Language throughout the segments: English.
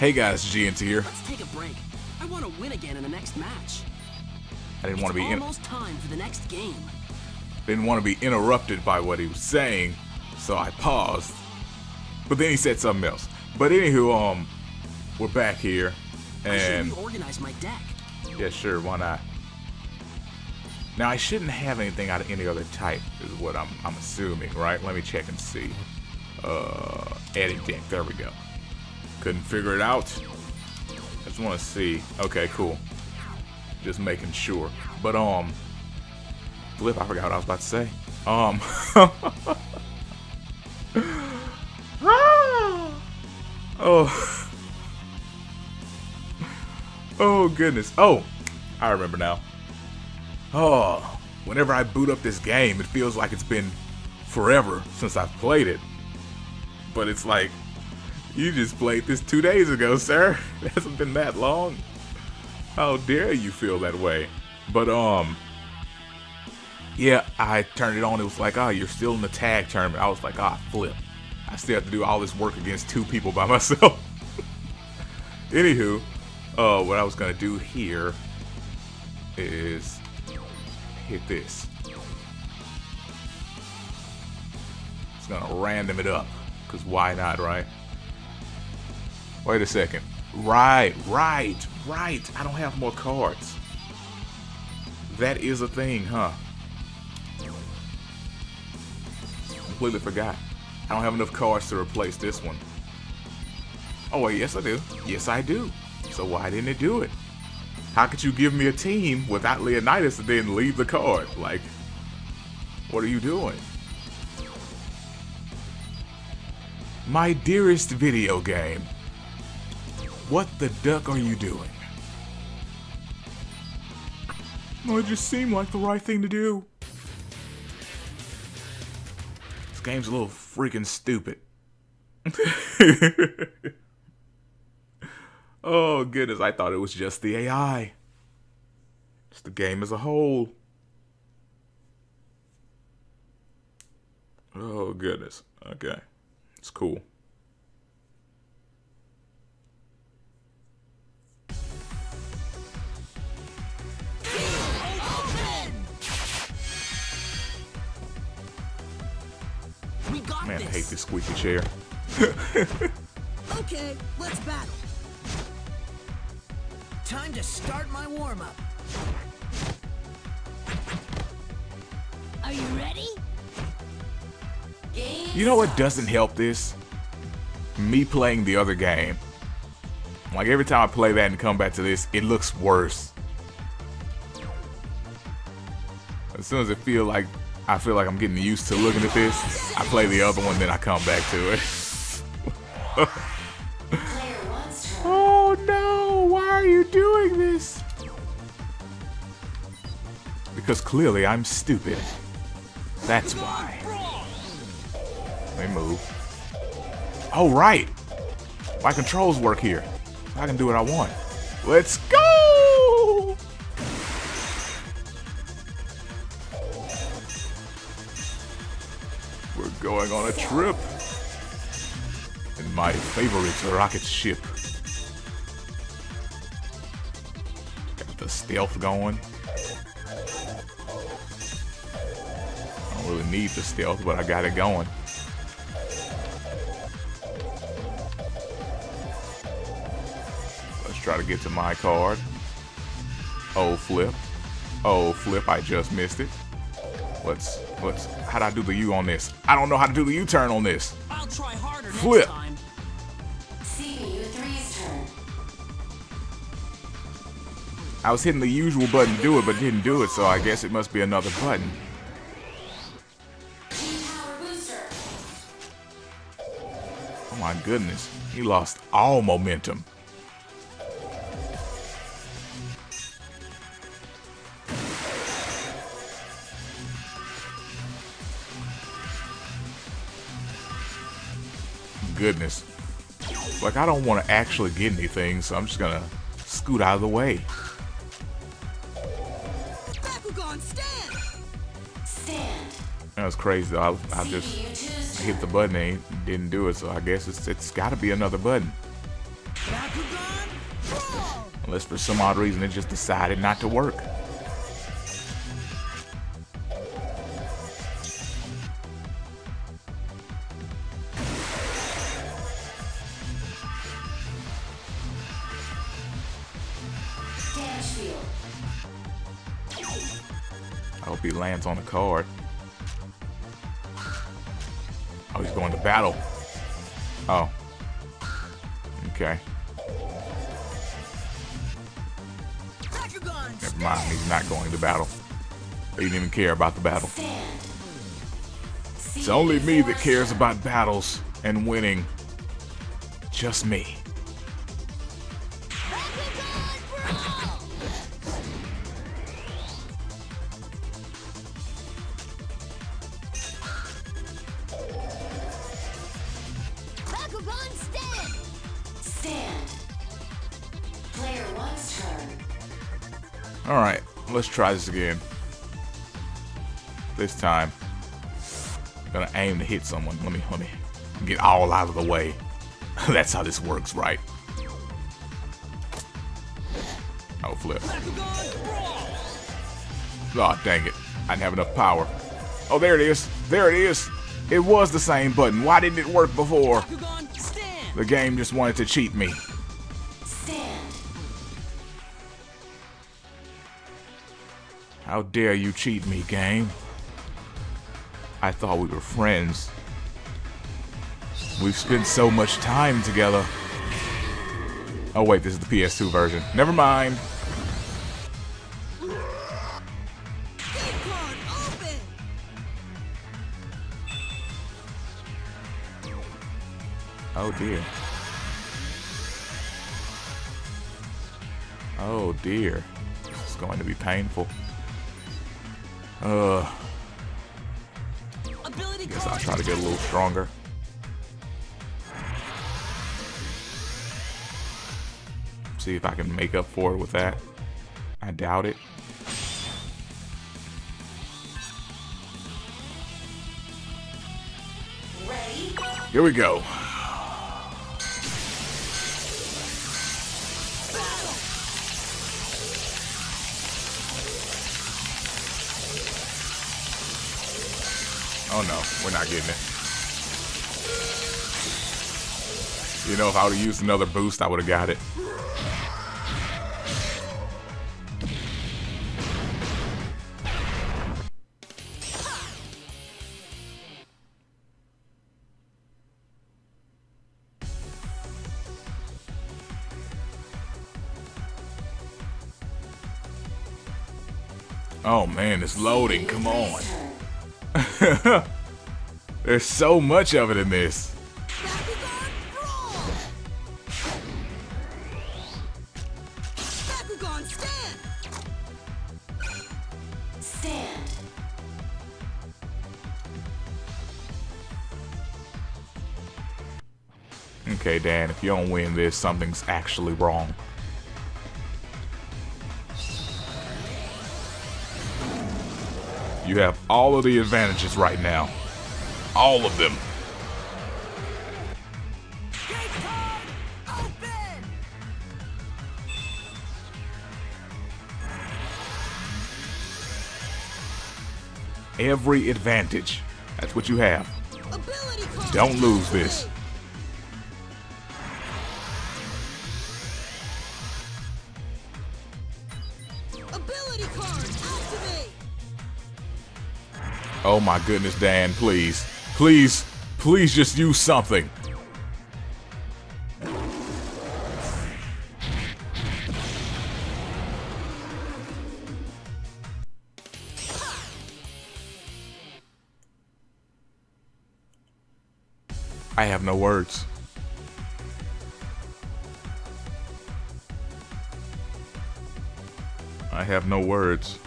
Hey guys, GNT here. Let's take a break. I want to win again in the next match. I didn't want to be almost time for the next game. Didn't want to be interrupted by what he was saying, so I paused. But then he said something else. But anywho, we're back here, and I should reorganize my deck. Yeah, sure, why not? Now I shouldn't have anything out of any other type, is what I'm assuming, right? Let me check and see. Edit deck. There we go. Couldn't figure it out. I just want to see. Okay, cool. Just making sure. But flip. I forgot what I was about to say. Oh. Oh goodness. Oh, I remember now. Oh, whenever I boot up this game, it feels like it's been forever since I've played it. But it's like, you just played this 2 days ago, sir. It hasn't been that long. How dare you feel that way? But yeah, I turned it on. It was like, oh, you're still in the tag tournament. I was like, ah, flip. I still have to do all this work against 2 people by myself. Anywho, what I was gonna do here is hit this. It's gonna random it up, cause why not, right? Wait a second. Right. I don't have more cards. That is a thing, huh? Completely forgot. I don't have enough cards to replace this one. Oh wait, yes I do. Yes I do. So why didn't it do it? How could you give me a team without Leonidas and then leave the card? Like, what are you doing? My dearest video game, what the duck are you doing? Well, it just seemed like the right thing to do. This game's a little freaking stupid. Oh goodness, I thought it was just the AI. It's the game as a whole. Oh goodness, okay. It's cool. Man, I hate this squeaky chair. Okay, let's battle. Time to start my warm-up. Are you ready? You know what doesn't help this? Me playing the other game. Like every time I play that and come back to this, it looks worse. As soon as I feel like I'm getting used to looking at this, I play the other one, then I come back to it. Oh no, why are you doing this? Because clearly I'm stupid. That's why. Let me move. Oh right! My controls work here. I can do what I want. Let's go! We're going on a trip. In my favorite rocket ship. Got the stealth going. I don't really need the stealth, but I got it going. Try to get to my card. Oh flip. Oh flip, I just missed it. Let's how'd I do the U on this? I don't know how to do the U-turn on this. I'll try harder flip. Next time. CPU3's turn. I was hitting the usual button to do it, but didn't do it, so I guess it must be another button. Oh my goodness. He lost all momentum. Goodness. Like, I don't want to actually get anything, so I'm just gonna scoot out of the way. Bakugan, stand. Stand. That was crazy though. I just hit the button and it didn't do it, so I guess it's gotta be another button. Bakugan. unless for some odd reason it just decided not to work. I hope he lands on the card. Oh, he's going to battle. Oh. Okay. Never mind, he's not going to battle. He didn't even care about the battle. It's only me that cares about battles and winning. Just me. Alright, let's try this again. This time, I'm gonna aim to hit someone. Let me get all out of the way. That's how this works, right? Oh, flip. Oh, dang it. I didn't have enough power. Oh, there it is. There it is. It was the same button. Why didn't it work before? The game just wanted to cheat me. How dare you cheat me, game? I thought we were friends. We've spent so much time together. Oh wait, this is the PS2 version. Never mind. Oh dear. Oh dear. This is going to be painful. Guess I'll try to get a little stronger. See if I can make up for it with that. I doubt it. Here we go. Oh no, we're not getting it. You know, if I would have used another boost, I would have got it. Oh man, it's loading, come on. There's so much of it in this. Okay, Dan, if you don't win this, something's actually wrong. You have all of the advantages right now. All of them. Every advantage. That's what you have. Don't lose this. Oh my goodness, Dan, please. Please, please just use something. I have no words. I have no words.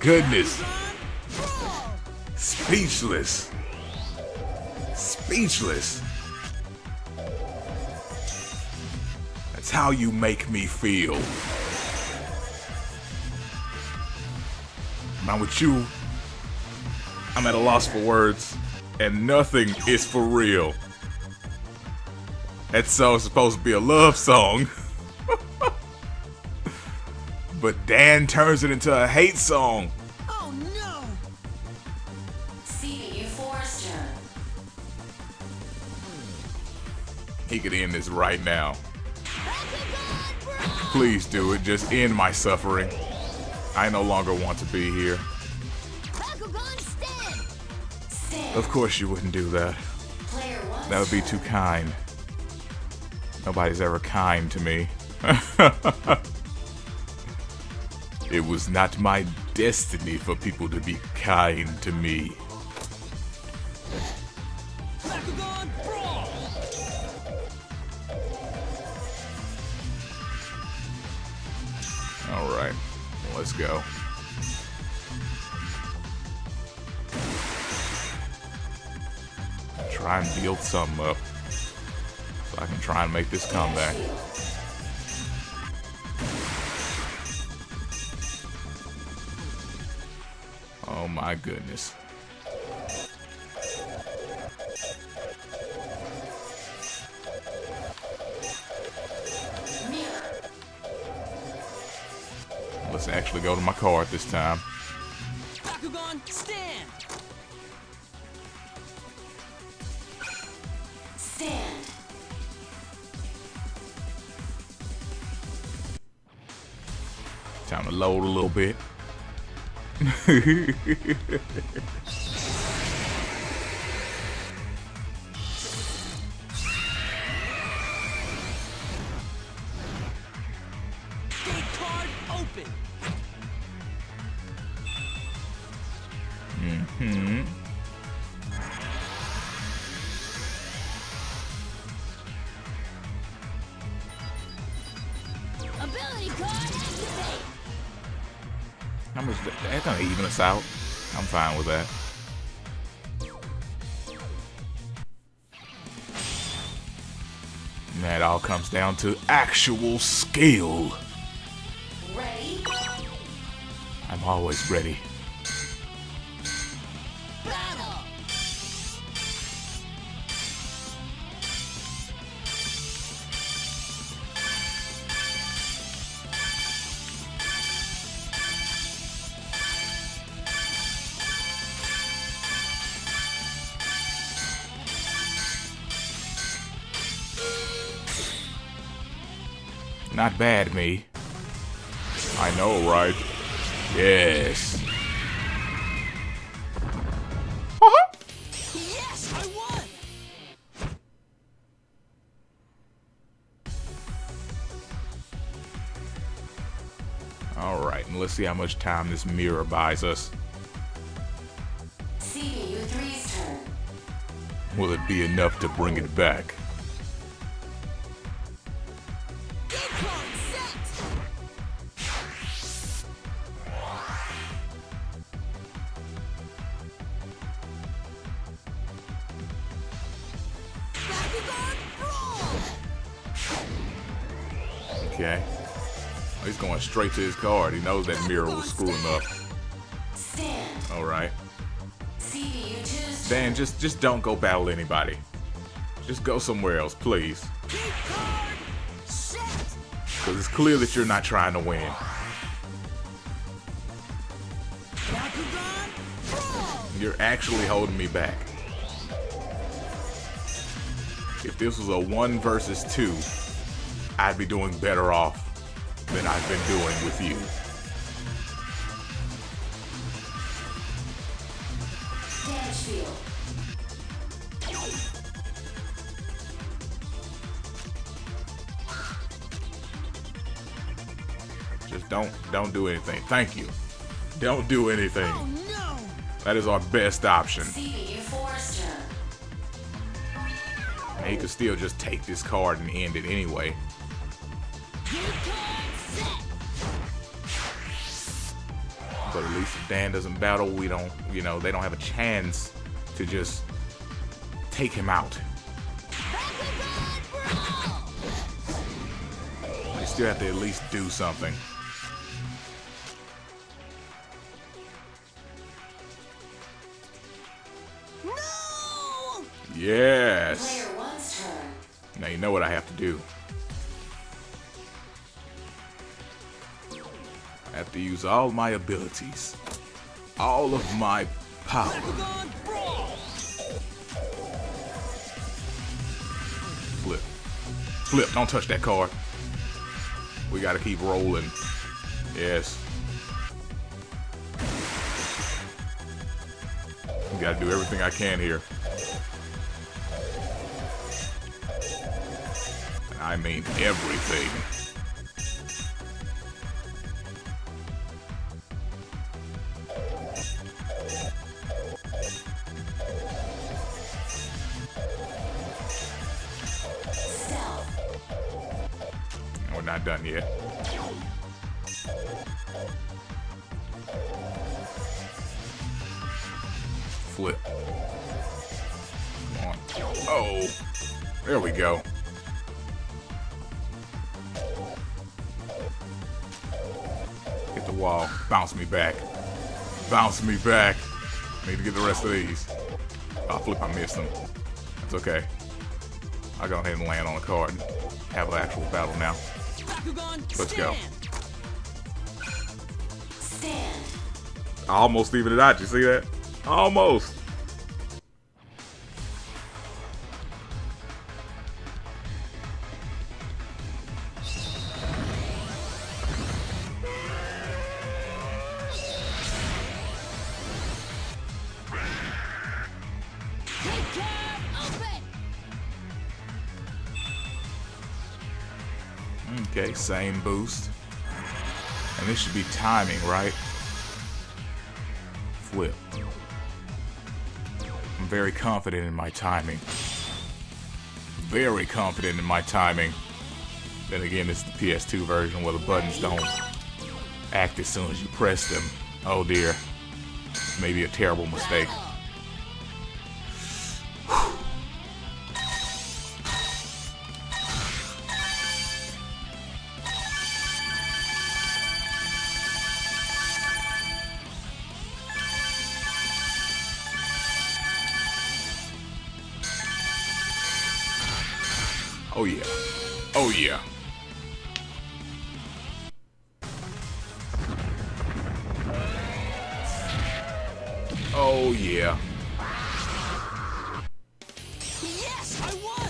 Goodness. Speechless. Speechless. That's how you make me feel. Now with you, I'm at a loss for words. and nothing is for real. That song's supposed to be a love song. But Dan turns it into a hate song. Oh no! See you, Forrester. He could end this right now. Please do it. Just end my suffering. I no longer want to be here. Of course you wouldn't do that. That would be too kind. Nobody's ever kind to me. It was not my destiny for people to be kind to me. Alright, let's go. Try and build something up so I can try and make this comeback. Oh my goodness. Let's actually go to my card this time. Bakugan, stand. Time to load a little bit. Card open. Mm-hmm. Ability card activate. How much? That's gonna even us out. I'm fine with that. And that all comes down to actual skill. Ready? I'm always ready. Battle. Not bad, me. I know, right? Yes. Yes, I won. All right, and let's see how much time this mirror buys us. CU3's turn. Will it be enough to bring it back? Okay. Oh, he's going straight to his card. He knows that mirror will screw him up. Alright. Dan, just don't go battle anybody. Just go somewhere else, please. Because it's clear that you're not trying to win. You're actually holding me back. If this was a 1 versus 2, I'd be doing better off than I've been doing with you. Just don't do anything. Thank you. Don't do anything. Oh, no. That is our best option. And he could still just take this card and end it anyway. But at least if Dan doesn't battle, we don't, you know, they don't have a chance to just take him out. They still have to at least do something. No! Yes. Now you know what I have to do. I have to use all my abilities. All of my power. Flip. Flip, don't touch that card. We gotta keep rolling. Yes. Gotta do everything I can here. I mean everything. And we're not done yet. Flip. Come on. Oh, there we go. Hit the wall. Bounce me back. Bounce me back. I need to get the rest of these. Oh, flip, I missed them. That's okay. I'll go ahead and land on a card and have an actual battle now. Let's go. I almost even it out. You see that? Almost. Okay, same boost. And this should be timing, right? Flip. I'm very confident in my timing. Very confident in my timing. Then again, it's the PS2 version where the buttons don't act as soon as you press them. Oh dear. Maybe a terrible mistake. Oh yeah. Oh yeah. Oh yeah. Yes, I won.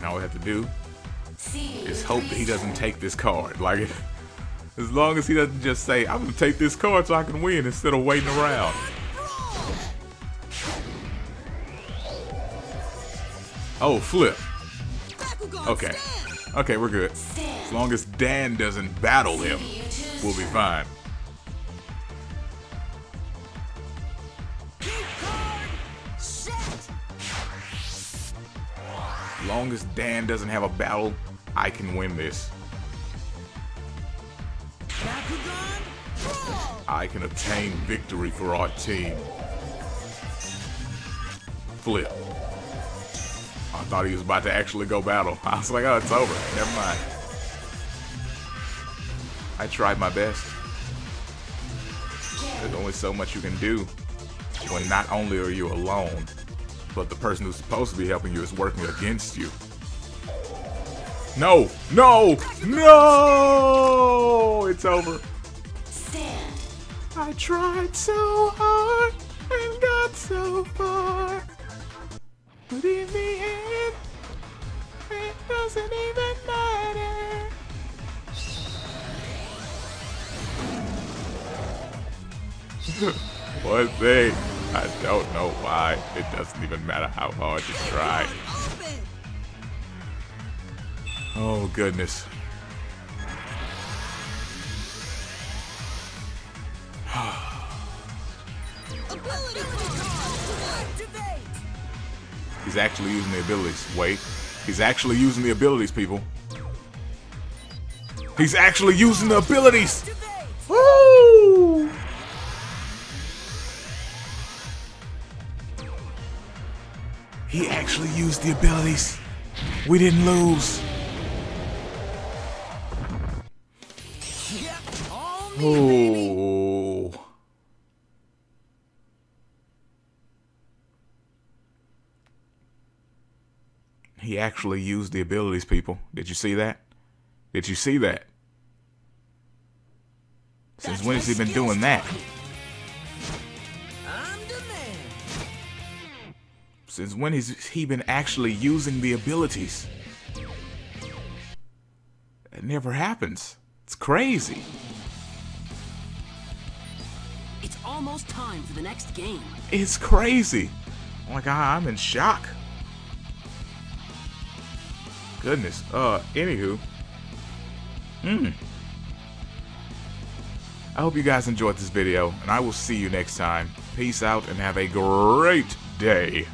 Now all we have to do is hope that he doesn't take this card. Like it. As long as he doesn't just say, I'm gonna take this card so I can win instead of waiting around. Oh, flip. Okay. Okay, we're good. As long as Dan doesn't battle him, we'll be fine. As long as Dan doesn't have a battle, I can win this. I can obtain victory for our team. Flip. I thought he was about to actually go battle. I was like, oh, it's over. Never mind. I tried my best. There's only so much you can do when not only are you alone, but the person who's supposed to be helping you is working against you. No! No! No! It's over. I tried so hard and got so far, but in the end, it doesn't even matter. One thing, I don't know why it doesn't even matter how hard you try. Oh goodness. He's actually using the abilities. Wait. He's actually using the abilities, people. He's actually using the abilities! Woo! He actually used the abilities. We didn't lose. me, baby. He actually used the abilities, people. Did you see that? Did you see that? Since when has he been doing that? Since when has he been actually using the abilities? It never happens. It's crazy. It's almost time for the next game. It's crazy. Like, I'm in shock. Goodness. Anywho. I hope you guys enjoyed this video, and I will see you next time. Peace out and have a great day.